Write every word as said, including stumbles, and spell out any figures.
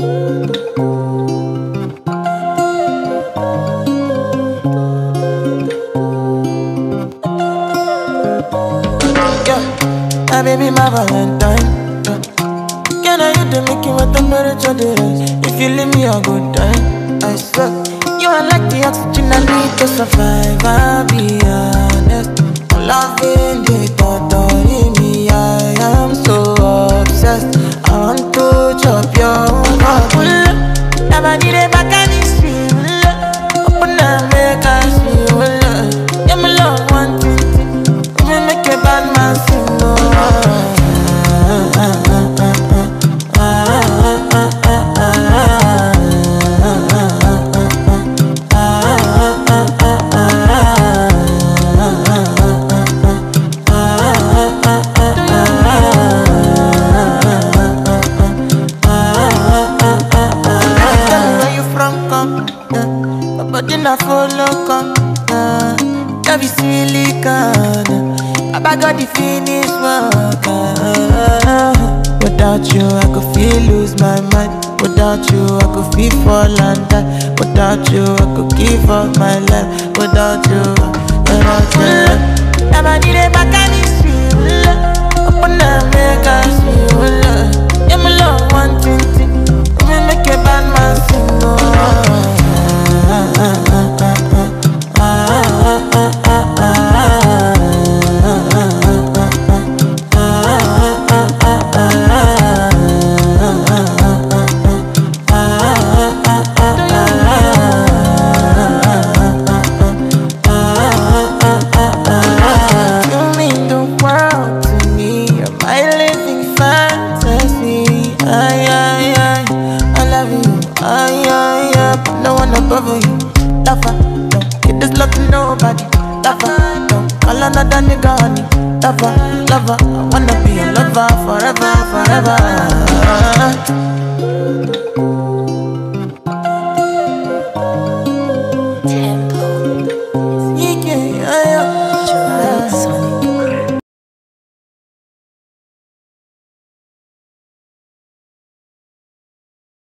My baby, my Valentine. Uh, can I hit the Mickey with the temperature difference? If you leave me a good time, I swear. You are like the oxygen I need to survive. I'll be honest. I'm loving the thought of me. I am so obsessed. I want to chop your heart. Pull up, never need a back and it's real. Open up, make us feel. Yeah, my love, one thing. Even make a bad man sing. But then I follow come, uh, that be silicon. I got the finish work. Uh, without you, I could feel lose my mind. Without you, I could feel fall and die. Without you, I could give up my life. Without you, without you. Never need a back and it's real. Open up, make us feel. Yeah, my love, one thing, thing. We make a bad man sing. Oh. Lover, lover, I wanna be a lover forever, forever.